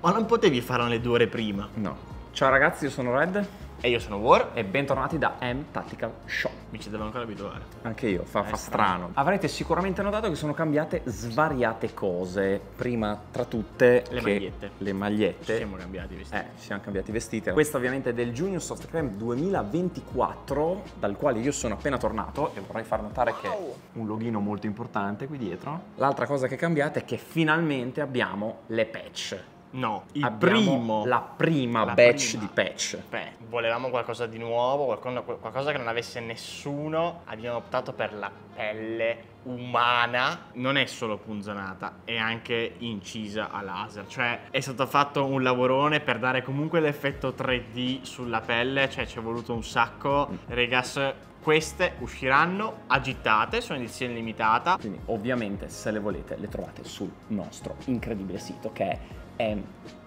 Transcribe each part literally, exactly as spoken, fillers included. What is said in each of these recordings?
Ma non potevi farlo le due ore prima? No. Ciao ragazzi, io sono Red. E io sono War. E bentornati da M Tactical Shop. Mi ci devo ancora abituare. Anche io, fa, fa strano. Avrete sicuramente notato che sono cambiate svariate cose. Prima tra tutte le che magliette. Le magliette. Ci siamo cambiati i vestiti. Eh, ci siamo cambiati i vestiti. Questa ovviamente è del Junior Soft Cream duemilaventiquattro, dal quale io sono appena tornato e vorrei far notare wow. che è un loghino molto importante qui dietro. L'altra cosa che è cambiata è che finalmente abbiamo le patch. No, il abbiamo primo, la prima la batch prima. di patch. Beh, volevamo qualcosa di nuovo, qualcosa, qualcosa che non avesse nessuno. Abbiamo optato per la pelle umana. Non è solo punzonata, è anche incisa a laser. Cioè è stato fatto un lavorone per dare comunque l'effetto tre D sulla pelle. Cioè ci è voluto un sacco. Regas, queste usciranno agitate, sono edizione limitata. Quindi ovviamente se le volete le trovate sul nostro incredibile sito che è È,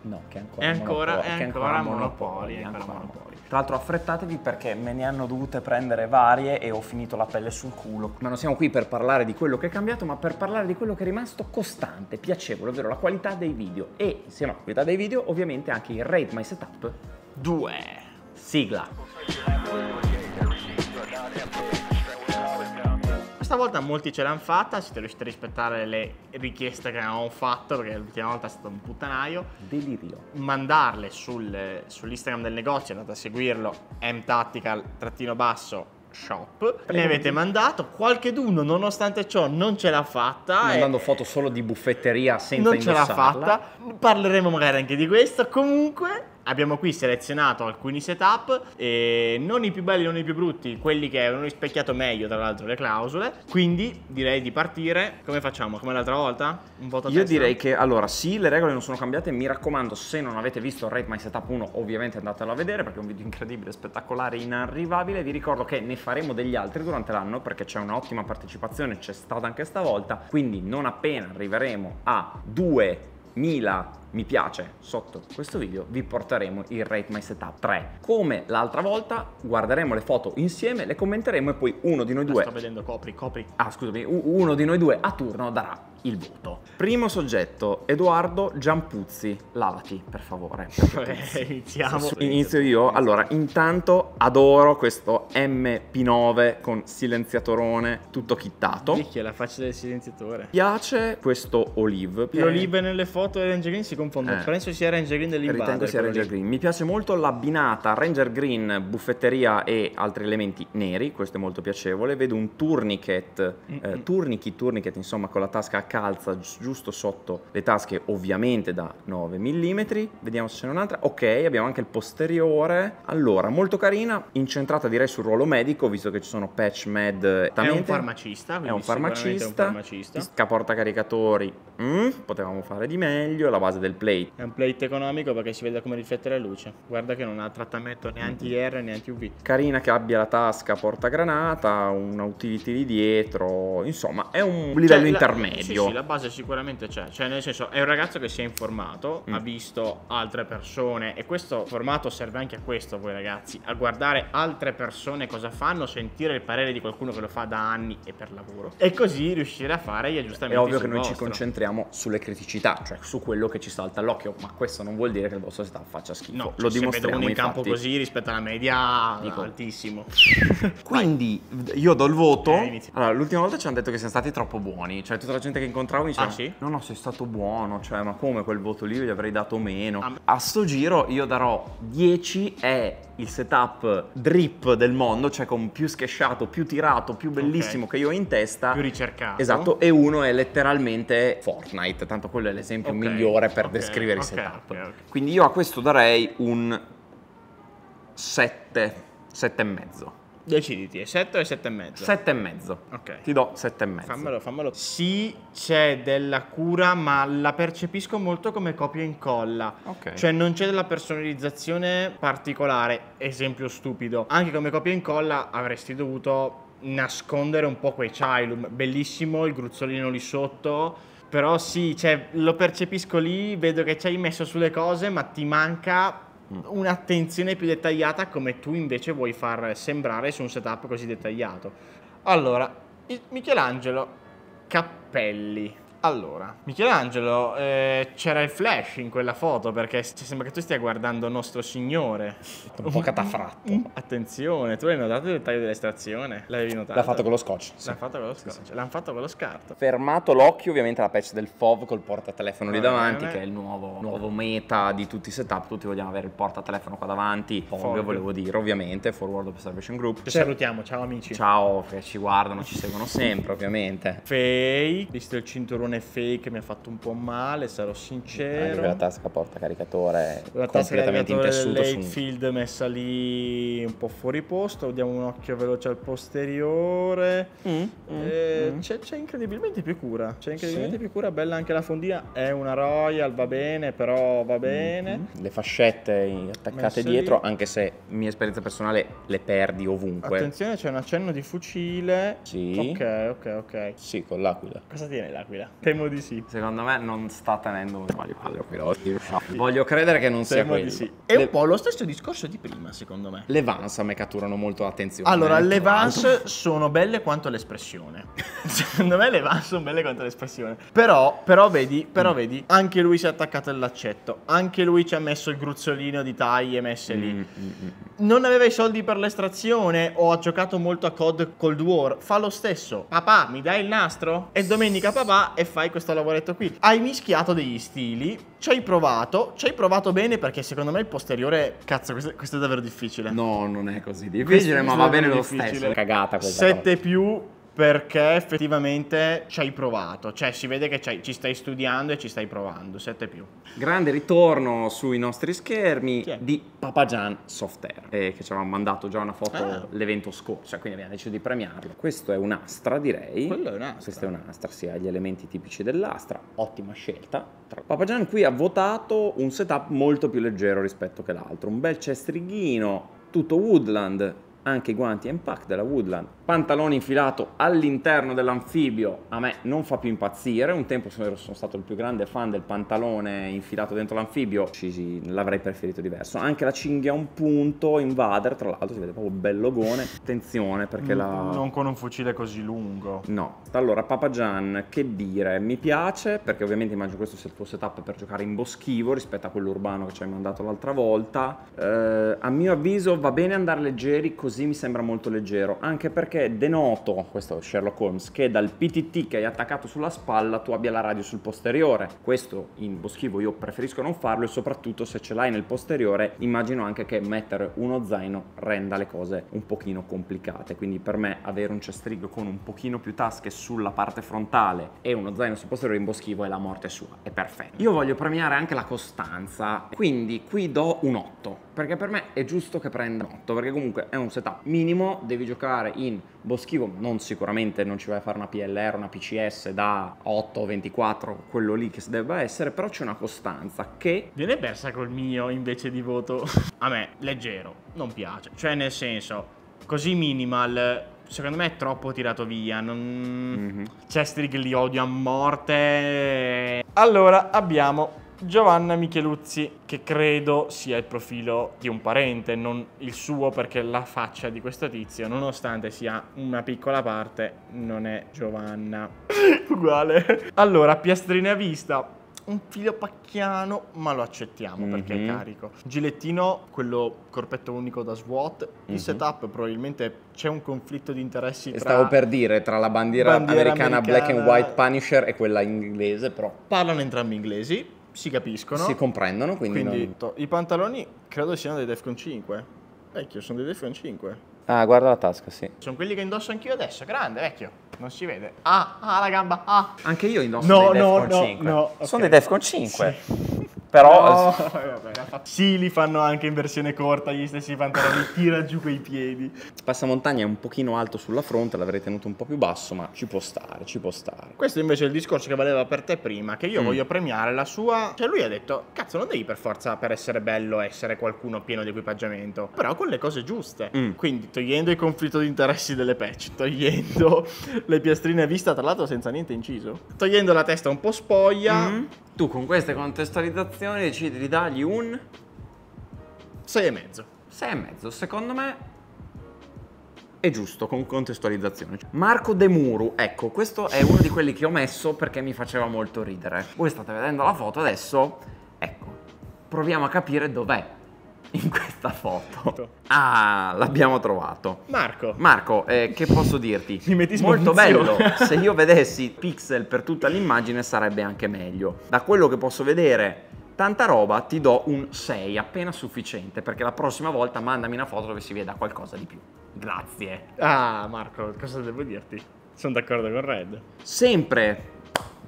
no, che è ancora, è ancora, monopoli, è che ancora, ancora monopoli, è ancora monopoli. monopoli. Tra l'altro affrettatevi perché me ne hanno dovute prendere varie e ho finito la pelle sul culo. Ma non siamo qui per parlare di quello che è cambiato, ma per parlare di quello che è rimasto costante, piacevole, ovvero la qualità dei video. E insieme alla qualità dei video ovviamente anche il Rate My Setup due. Sigla. Questa volta molti ce l'hanno fatta, siete riusciti a rispettare le richieste che avevamo fatto perché l'ultima volta è stato un puttanaio. Delirio. Mandarle sul, sull'Instagram del negozio, andate a seguirlo, m tactical shop. Le avete mandato, qualcheduno nonostante ciò non ce l'ha fatta. Mandando e... foto solo di buffetteria senza non indossarla. Non ce l'ha fatta, parleremo magari anche di questo, comunque... Abbiamo qui selezionato alcuni setup, eh, non i più belli, non i più brutti, quelli che avevano rispecchiato meglio tra l'altro le clausole. Quindi direi di partire. Come facciamo? Come l'altra volta? Un voto a testa? Io direi che allora sì, le regole non sono cambiate. Mi raccomando, se non avete visto Rate My Setup uno ovviamente andatelo a vedere perché è un video incredibile, spettacolare, inarrivabile. Vi ricordo che ne faremo degli altri durante l'anno perché c'è un'ottima partecipazione, c'è stata anche stavolta. Quindi non appena arriveremo a duemila mi piace sotto questo video vi porteremo il Rate My Setup tre. Come l'altra volta guarderemo le foto insieme, le commenteremo e poi uno di noi due... Sto vedendo copri, copri. Ah scusami, uno di noi due a turno darà il voto. Primo soggetto, Edoardo Giampuzzi. Lavati per favore. eh, iniziamo. Inizio io. Allora intanto adoro questo M P nove con silenziatorone tutto chittato. Che la faccia del silenziatore. Piace questo olive. L'olive eh. nelle foto e l'engineering si confondo, eh. penso sia Ranger Green dell'invadere. Ritengo sia Ranger Green. Mi piace molto l'abbinata Ranger Green, buffetteria e altri elementi neri, questo è molto piacevole. Vedo un tourniquet, mm -mm. Eh, tourniquet, tourniquet insomma con la tasca a calza giusto sotto le tasche ovviamente da nove millimetri. Vediamo se ce n'è un'altra. Ok, abbiamo anche il posteriore. Allora, molto carina, incentrata direi sul ruolo medico, visto che ci sono patch med. È un farmacista, è un farmacista. È un farmacista. Scaporta caricatori, mm, potevamo fare di meglio, la base del plate. È un plate economico perché si vede come riflette la luce. Guarda che non ha trattamento né anti-R né anti-U V. Carina che abbia la tasca portagranata, una utility lì dietro. Insomma è un livello cioè, intermedio. La, sì, sì, la base sicuramente c'è. Cioè nel senso è un ragazzo che si è informato, mm. ha visto altre persone. E questo formato serve anche a questo voi ragazzi. A guardare altre persone cosa fanno, sentire il parere di qualcuno che lo fa da anni e per lavoro. E così riuscire a fare gli aggiustamenti. È ovvio che noi vostro. ci concentriamo sulle criticità, cioè su quello che ci salta all'occhio, ma questo non vuol dire che il vostro setup faccia schifo. No, lo dimostriamo in infatti. Campo così rispetto alla media dico. Altissimo. Quindi io do il voto. Eh, allora, l'ultima volta ci hanno detto che siamo stati troppo buoni, cioè tutta la gente che incontravo mi diceva ah, sì? "No, no, sei stato buono", cioè ma come quel voto lì io gli avrei dato meno. Ah, a sto giro io darò dieci, è il setup drip del mondo, cioè con più schesciato, più tirato, più bellissimo okay. che io ho in testa, più ricercato. Esatto, e uno è letteralmente Fortnite, tanto quello è l'esempio okay. migliore per okay. descrivere okay. i setup. Okay. Okay. Quindi io a questo darei un sette, sette e mezzo. Deciditi, è sette o è sette e mezzo? sette e mezzo. Ok. Ti do sette e mezzo. Fammelo, fammelo. Sì, c'è della cura, ma la percepisco molto come copia e incolla. Ok. Cioè non c'è della personalizzazione particolare, esempio stupido. Anche come copia e incolla avresti dovuto nascondere un po' quei Cylum. Bellissimo il gruzzolino lì sotto. Però sì, cioè, lo percepisco lì, vedo che ci hai messo sulle cose, ma ti manca un'attenzione più dettagliata come tu invece vuoi far sembrare su un setup così dettagliato. Allora, Michelangelo, cappelli. Allora, Michelangelo, eh, c'era il flash in quella foto perché ci sembra che tu stia guardando Nostro Signore. Un po' catafratto. Attenzione, tu hai notato il dettaglio dell'estrazione? L'avevi notato? L'ha fatto con lo scotch. Sì. L'ha fatto con lo scotch, sì, sì. L'hanno fatto con lo scarto. Fermato l'occhio ovviamente la patch del F O V col portatelefono lì davanti, che è il nuovo, nuovo meta di tutti i setup. Tutti vogliamo avere il portatelefono qua davanti. F O V volevo dire, ovviamente, Forward Observation Group. Ci salutiamo, ciao amici. Ciao, che ci guardano, ci seguono sempre ovviamente. Fake, visto il cinturone fake mi ha fatto un po' male, sarò sincero. La tasca porta caricatore la completamente tasca in tessuto, field messa lì un po' fuori posto. Diamo un occhio veloce al posteriore. mm, eh, mm, C'è incredibilmente più cura. C'è incredibilmente sì. più cura. Bella anche la fondia. È una Royal, va bene, però va bene. mm, Le fascette attaccate messa dietro lì. Anche se mia esperienza personale le perdi ovunque. Attenzione, c'è un accenno di fucile. Sì. Ok, ok, ok. Sì, con l'aquila. Cosa tiene l'aquila? Temo di sì. Secondo me non sta tenendo un sbaglio piloti. Voglio credere che non Temo sia quello. Di sì. È le... un po' lo stesso discorso di prima, secondo me. Le Vans a me catturano molto l'attenzione. Allora, le Vans quanto... sono belle quanto l'espressione. Secondo me le Vans sono belle quanto l'espressione. Però, però vedi, però mm. vedi, anche lui si è attaccato al laccetto. Anche lui ci ha messo il gruzzolino di taglie messe lì. Mm, mm, mm. Non aveva i soldi per l'estrazione o ha giocato molto a C O D Cold War. Fa lo stesso. Papà, mi dai il nastro? E domenica papà è fai questo lavoretto qui. Hai mischiato degli stili, ci hai provato, ci hai provato bene, perché secondo me il posteriore, cazzo, questo, questo è davvero difficile. No, non è così difficile, questo ma va bene lo stesso. Cagata questa sette cosa. Più perché effettivamente ci hai provato, cioè si vede che ci stai studiando e ci stai provando. Sette più. Grande ritorno sui nostri schermi di Papa Gian Softair, eh, che ci avevamo mandato già una foto ah. l'evento scorso, quindi abbiamo deciso di premiarlo. Questo è un'astra, direi. Quello è un'astra. Questa è un'astra, sì, ha gli elementi tipici dell'astra. Ottima scelta. Papa Gian qui ha votato un setup molto più leggero rispetto che l'altro. Un bel cestrighino, tutto woodland. Anche i guanti M-Pack della Woodland. Pantalone infilato all'interno dell'anfibio a me non fa più impazzire. Un tempo sono stato il più grande fan del pantalone infilato dentro l'anfibio. L'avrei preferito diverso. Anche la cinghia a un punto invader, tra l'altro si vede proprio bellogone. Attenzione perché la... non con un fucile così lungo. No. Allora Papa Gian, che dire, mi piace, perché ovviamente immagino questo sia il tuo setup per giocare in boschivo rispetto a quello urbano che ci hai mandato l'altra volta. eh, A mio avviso va bene andare leggeri così. Così mi sembra molto leggero, anche perché denoto, questo Sherlock Holmes, che dal P T T che hai attaccato sulla spalla tu abbia la radio sul posteriore. Questo in boschivo io preferisco non farlo, e soprattutto se ce l'hai nel posteriore immagino anche che mettere uno zaino renda le cose un pochino complicate. Quindi per me avere un cestrigo con un pochino più tasche sulla parte frontale e uno zaino sul posteriore in boschivo è la morte sua, è perfetto. Io voglio premiare anche la costanza, quindi qui do un otto, perché per me è giusto che prenda un otto, perché comunque è un setup minimo. Devi giocare in boschivo, non sicuramente non ci vai a fare una P L R, una P C S da otto ventiquattro, quello lì che debba essere, però c'è una costanza che viene persa col mio invece di voto. A me leggero non piace, cioè nel senso così minimal secondo me è troppo tirato via. Non... mm-hmm. Cestrig li odio a morte. Allora abbiamo Giovanna Micheluzzi, che credo sia il profilo di un parente, non il suo, perché la faccia di questo tizio, nonostante sia una piccola parte, non è Giovanna. Uguale. Allora, piastrine a vista, un filo pacchiano, ma lo accettiamo mm-hmm. perché è carico. Gilettino, quello corpetto unico da SWAT. Il mm-hmm. setup probabilmente c'è un conflitto di interessi tra... Stavo per dire, tra la bandiera, bandiera americana, americana black and white Punisher e quella inglese, però parlano entrambi inglesi. Si capiscono, si comprendono, quindi, quindi non... I pantaloni credo siano dei Defcon cinque. Vecchio, sono dei Defcon cinque. Ah, guarda la tasca, sì. Sono quelli che indosso anch'io adesso, grande, vecchio. Non si vede. Ah, ah, la gamba, ah. Anche io indosso no, dei no, Defcon cinque. No, no, okay. Sono dei Defcon cinque. Sì. Però... No, vabbè, sì, li fanno anche in versione corta, gli stessi pantaloni, tira giù quei piedi. Passamontagna è un pochino alto sulla fronte, l'avrei tenuto un po' più basso, ma ci può stare, ci può stare. Questo invece è il discorso che valeva per te prima, che io mm. voglio premiare la sua... Cioè lui ha detto, cazzo, non devi per forza, per essere bello, essere qualcuno pieno di equipaggiamento, però con le cose giuste. Mm. Quindi togliendo il conflitto di interessi delle patch, togliendo le piastrine a vista, tra l'altro senza niente inciso, togliendo la testa un po' spoglia... Mm. Tu con queste contestualizzazioni decidi di dargli un sei e mezzo. sei e mezzo, secondo me è giusto, con contestualizzazione. Marco De Muru, ecco, questo è uno di quelli che ho messo perché mi faceva molto ridere. Voi state vedendo la foto adesso, ecco, proviamo a capire dov'è in questa foto. Ah, l'abbiamo trovato. Marco Marco, eh, che posso dirti? Molto bello. Se io vedessi pixel per tutta l'immagine sarebbe anche meglio. Da quello che posso vedere, tanta roba, ti do un sei, appena sufficiente, perché la prossima volta mandami una foto dove si veda qualcosa di più. Grazie. Ah, Marco, cosa devo dirti? Sono d'accordo con Red. Sempre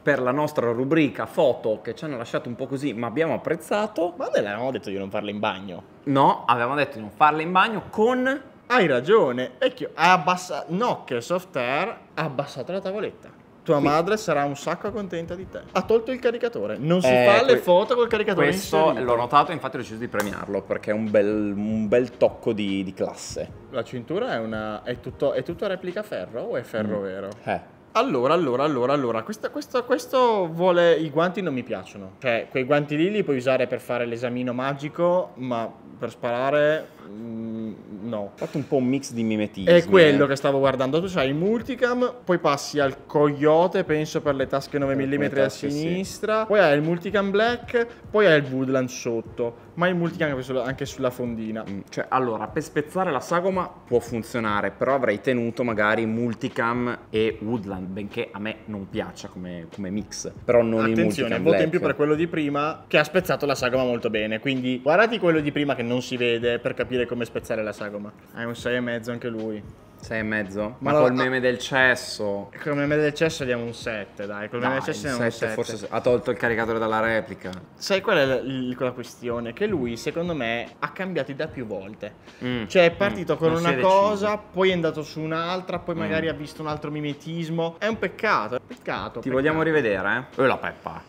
per la nostra rubrica foto che ci hanno lasciato un po' così, ma abbiamo apprezzato. Ma noi avevamo detto di non farle in bagno. No, avevamo detto di non farle in bagno con... Hai ragione, vecchio, ha abbassato... No, che Softair ha abbassato la tavoletta. Tua Qui. madre sarà un sacco contenta di te. Ha tolto il caricatore, non si eh, fa le foto col caricatore. Questo l'ho notato, infatti ho deciso di premiarlo, perché è un bel, un bel tocco di, di classe. La cintura è una... è tutto, è tutto replica ferro o è ferro mm. vero? Eh. Allora, allora, allora, allora, questa, questa, questo vuole... I guanti non mi piacciono. Cioè, quei guanti lì li puoi usare per fare l'esamino magico, ma per sparare... Mm, no. Fatto un po' un mix di mimetismo. È quello eh. che stavo guardando. Tu c'hai il multicam, poi passi al coyote, penso, per le tasche nove millimetri a sinistra, sì. Poi hai il multicam black, poi hai il woodland sotto. Ma il multicam anche sulla fondina. Mm, cioè, allora, per spezzare la sagoma può funzionare, però avrei tenuto magari multicam e woodland, benché a me non piaccia come, come mix. Però non il multicam black. Attenzione, voto in più per quello di prima, che ha spezzato la sagoma molto bene. Quindi guardati quello di prima che non si vede, per capire come spezzare la sagoma. È un sei e mezzo anche lui. sei e mezzo? Ma, Ma col meme del cesso. Col meme del cesso diamo un sette, dai. Col meme del cesso diamo un sette. Forse ha tolto il caricatore dalla replica. Sai qual è la, la questione? Che lui, secondo me, ha cambiato da più volte. Mm. Cioè è partito mm. con non una cosa, deciso. poi è andato su un'altra, poi mm. magari ha visto un altro mimetismo. È un peccato, è un peccato. Ti peccato. vogliamo rivedere, eh? Oh, la Peppa.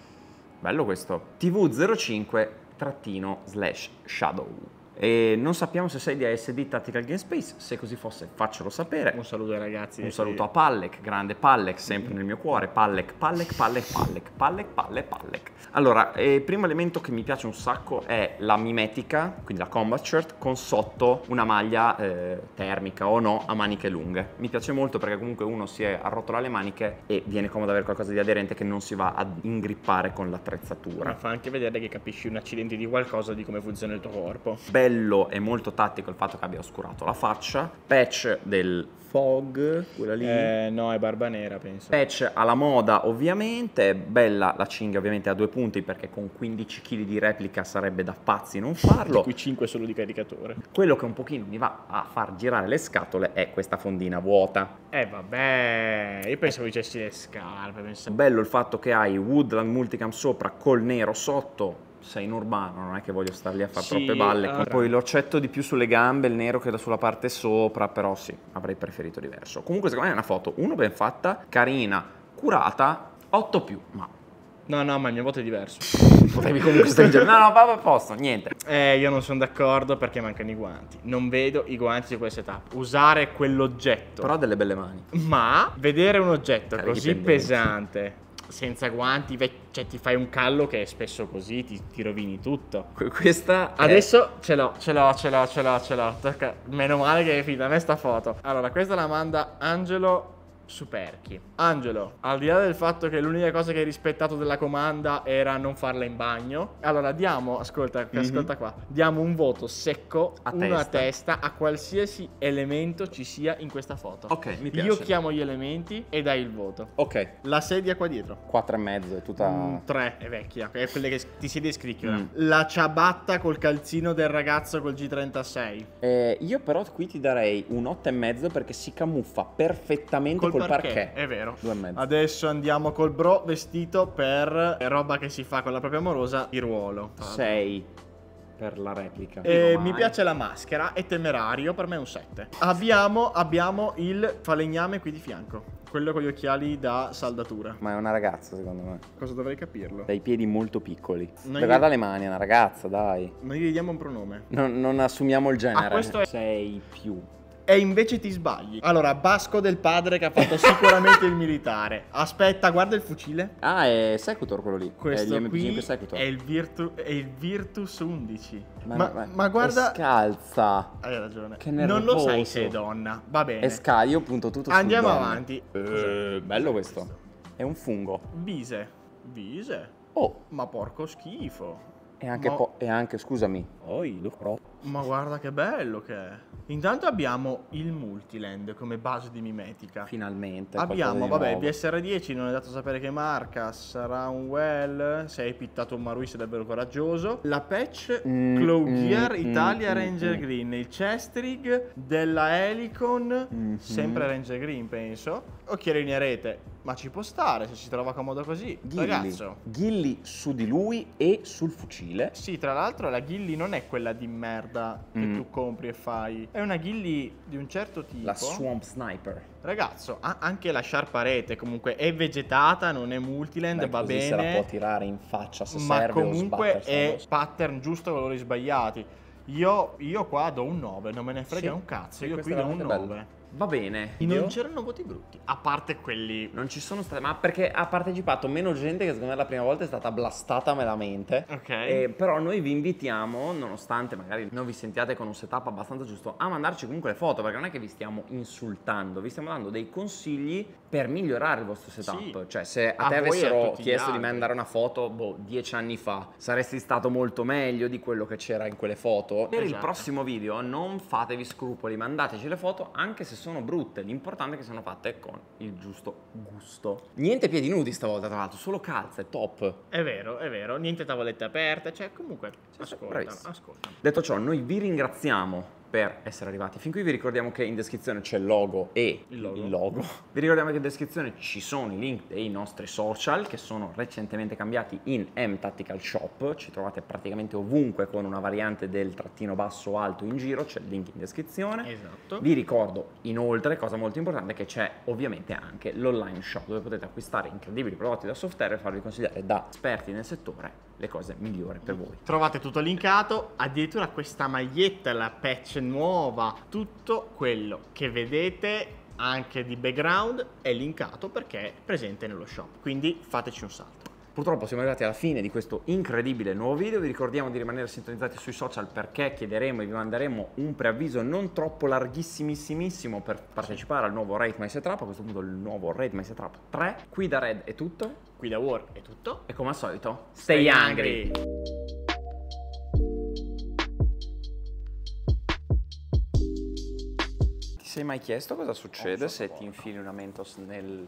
Bello questo. T V zero cinque trattino slash shadow. E non sappiamo se sei di A S D Tactical Game Space. Se così fosse, faccelo sapere. Un saluto ai ragazzi. Un saluto sì. a Pallek, grande Pallek, sempre mm. nel mio cuore. Pallek, Pallek, Pallek, Pallek, Pallek, Pallek, Pallek. Allora, eh, il primo elemento che mi piace un sacco è la mimetica, quindi la combat shirt, con sotto una maglia eh, termica o no, a maniche lunghe. Mi piace molto perché comunque uno si arrotola le maniche e viene comodo avere qualcosa di aderente che non si va ad ingrippare con l'attrezzatura. Ma fa anche vedere che capisci un accidente di qualcosa, di come funziona il tuo corpo. Beh, bello e molto tattico il fatto che abbia oscurato la faccia. Patch del fog, quella lì. Eh, no, è barba nera, penso. Patch alla moda, ovviamente. Bella la cinghia, ovviamente, a due punti, perché con quindici chili di replica sarebbe da pazzi non farlo. Di cui cinque solo di caricatore. Quello che un pochino mi va a far girare le scatole è questa fondina vuota. Eh, vabbè, io pensavo dicessi le scarpe. Pensavo... Bello il fatto che hai woodland multicam sopra col nero sotto. Sei in urbano, non è che voglio star lì a fare sì, troppe balle. Allora. Poi l'occetto di più sulle gambe, il nero che da sulla parte sopra, però sì, avrei preferito diverso. Comunque secondo me è una foto, uno ben fatta, carina, curata, otto più, ma... No, no, ma il mio voto è diverso. Potevi comunque stringere. No, no, va a posto, niente. Eh, io non sono d'accordo perché mancano i guanti. Non vedo i guanti di questa setup. Usare quell'oggetto. Però ha delle belle mani. Ma vedere un oggetto Carichi così pendenze. pesante... Senza guanti, cioè ti fai un callo che è spesso così, ti, ti rovini tutto. Questa adesso è... ce l'ho, ce l'ho, ce l'ho, ce l'ho, ce l'ho. Meno male che è finita a me sta foto. Allora, questa la manda Angelo Superchi. Angelo, al di là del fatto che l'unica cosa che hai rispettato della comanda era non farla in bagno, allora diamo, ascolta, mm-hmm. ascolta qua, diamo un voto secco, a uno testa. a testa, a qualsiasi elemento ci sia in questa foto. Ok, mi piace. Io chiamo gli elementi e dai il voto. Ok. La sedia qua dietro. quattro e mezzo, è tutta... Mm, tre, è vecchia, è quelle che ti siede e scricchiola. Mm. La ciabatta col calzino del ragazzo col G trentasei. Eh, io però qui ti darei un otto e mezzo perché si camuffa perfettamente col col parquet. parquet È vero. Due e mezzo. Adesso andiamo col bro vestito per roba che si fa con la propria amorosa di ruolo. Sei per la replica. E mi piace la maschera. È temerario. Per me è un sette. Abbiamo, abbiamo il falegname qui di fianco, quello con gli occhiali da saldatura. Ma è una ragazza, secondo me. Cosa dovrei capirlo? Dai piedi molto piccoli. Noi... Guarda le mani, è una ragazza, dai. Noi gli diamo un pronome. Non, non assumiamo il genere. A questo è sei più. e invece ti sbagli. Allora, Basco del padre che ha fatto sicuramente il militare. Aspetta, guarda il fucile. Ah, è Secutor quello lì. Questo è qui è il, Virtu è il Virtus undici. Ma, ma, ma, ma guarda, scalza. Hai ragione. Che non lo sai se è donna. Va bene. È scal, io punto tutto. Andiamo avanti. Eh, bello questo. questo. È un fungo. Vise. Vise. Oh, ma porco schifo. E anche, ma... po e anche, scusami. Oi, lo pro. Ma guarda che bello che è. Intanto abbiamo il Multiland come base di mimetica. Finalmente. Abbiamo, vabbè, B S R dieci, non è dato a sapere che marca. Sarà un well. Se hai pittato un Marui sei davvero coraggioso. La patch mm, Cloudgear mm, Italia mm, Ranger mm. Green. Il Chestrig della Helicon, mm, sempre mm. Ranger Green penso. Occhialini a rete. Ma ci può stare se si trova comodo così. Ghilli, ragazzo. Ghilli su di lui e sul fucile. Sì, tra l'altro la Ghilli non è quella di merda che mm. tu compri e fai. È una ghillie di un certo tipo. La Swamp Sniper. Ragazzo, ha anche la sciarpa rete. Comunque è vegetata, non è multiland. Beh, va bene, se la può tirare in faccia se ma serve. Ma comunque è pattern giusto, colori sbagliati. Io, io qua do un nove. Non me ne frega sì, un cazzo. Io qui do un nove bello. Va bene. Non c'erano voti brutti. A parte quelli. Non ci sono stati. Ma perché ha partecipato meno gente, che secondo me la prima volta è stata blastata malamente. Ok. Eh, però noi vi invitiamo, nonostante magari non vi sentiate con un setup abbastanza giusto, a mandarci comunque le foto. Perché non è che vi stiamo insultando, vi stiamo dando dei consigli per migliorare il vostro setup. Sì. Cioè, se a, a te avessero chiesto di mandare una foto, boh, dieci anni fa, saresti stato molto meglio di quello che c'era in quelle foto. Per esatto. il prossimo video, non fatevi scrupoli, mandateci le foto anche se sono brutte, l'importante è che siano fatte con il giusto gusto. Niente piedi nudi stavolta, tra l'altro, solo calze, top. È vero, è vero, niente tavolette aperte, cioè comunque ascoltano, ascoltano. Detto ciò, noi vi ringraziamo per essere arrivati fin qui. Vi ricordiamo che in descrizione c'è il logo e il logo. il logo. Vi ricordiamo che in descrizione ci sono i link dei nostri social che sono recentemente cambiati in M Tactical Shop. Ci trovate praticamente ovunque con una variante del trattino basso o alto in giro, c'è il link in descrizione. Esatto. Vi ricordo inoltre, cosa molto importante, che c'è ovviamente anche l'online shop dove potete acquistare incredibili prodotti da Softair e farvi consigliare da esperti nel settore le cose migliori per voi. Trovate tutto linkato, addirittura questa maglietta, la patch nuova, tutto quello che vedete anche di background è linkato perché è presente nello shop, quindi fateci un salto. Purtroppo siamo arrivati alla fine di questo incredibile nuovo video. Vi ricordiamo di rimanere sintonizzati sui social perché chiederemo e vi manderemo un preavviso non troppo larghissimissimissimo per partecipare al nuovo Rate My Setup, a questo punto il nuovo Rate My Setup tre. Qui da Red è tutto, qui da War è tutto e come al solito stay angry! Ti sei mai chiesto cosa succede se ti infili una Mentos nel...